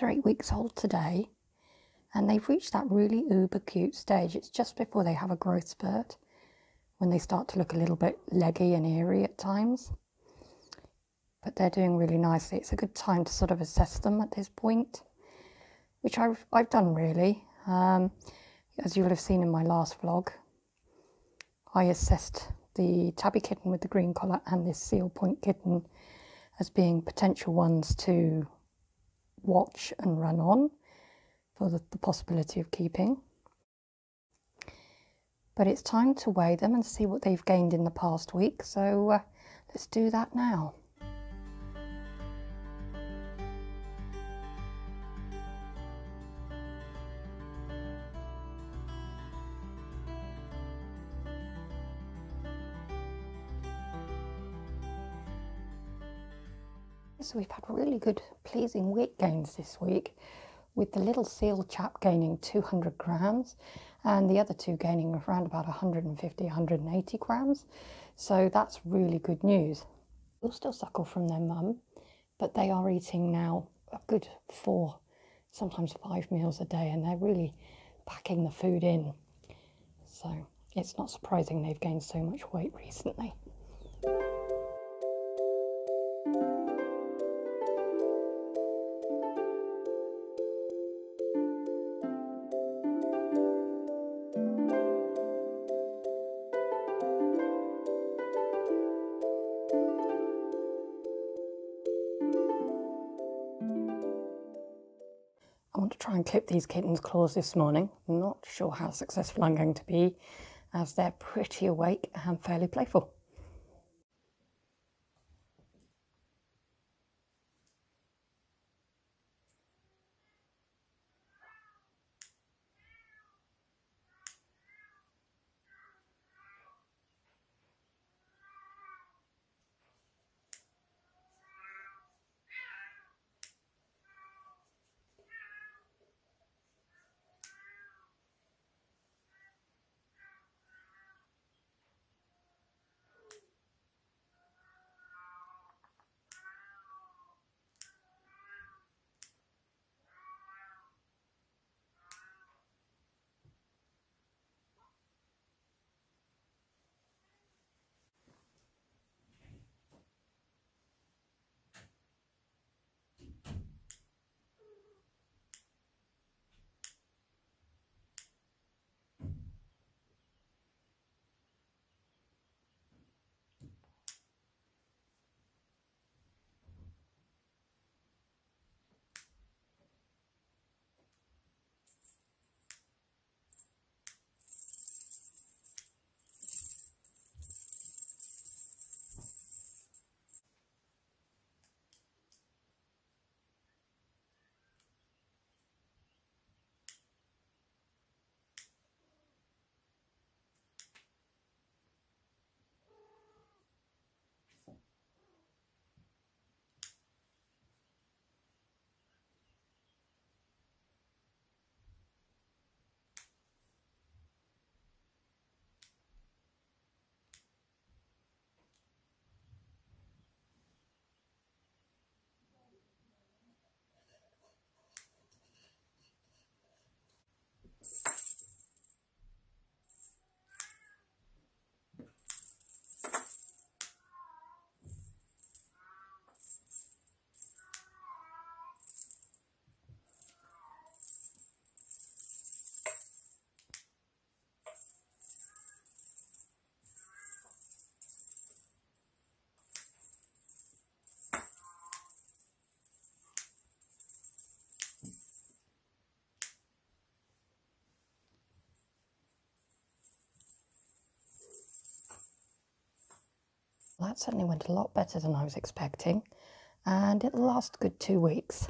kids are 8 weeks old today, and they've reached that really uber cute stage. It's just before they have a growth spurt, when they start to look a little bit leggy and eerie at times. But they're doing really nicely. It's a good time to sort of assess them at this point, which I've done really. As you will have seen in my last vlog, I assessed the tabby kitten with the green collar and this seal point kitten as being potential ones to watch and run on for the possibility of keeping. But it's time to weigh them and see what they've gained in the past week, so let's do that now. So we've had really good, pleasing weight gains this week, with the little seal chap gaining 200 grams and the other two gaining around about 150, 180 grams. So that's really good news. They'll still suckle from their mum, but they are eating now a good 4, sometimes 5 meals a day, and they're really packing the food in. So it's not surprising they've gained so much weight recently. Try and clip these kittens' claws this morning. Not sure how successful I'm going to be, as they're pretty awake and fairly playful. That certainly went a lot better than I was expecting, and it lasted a good 2 weeks.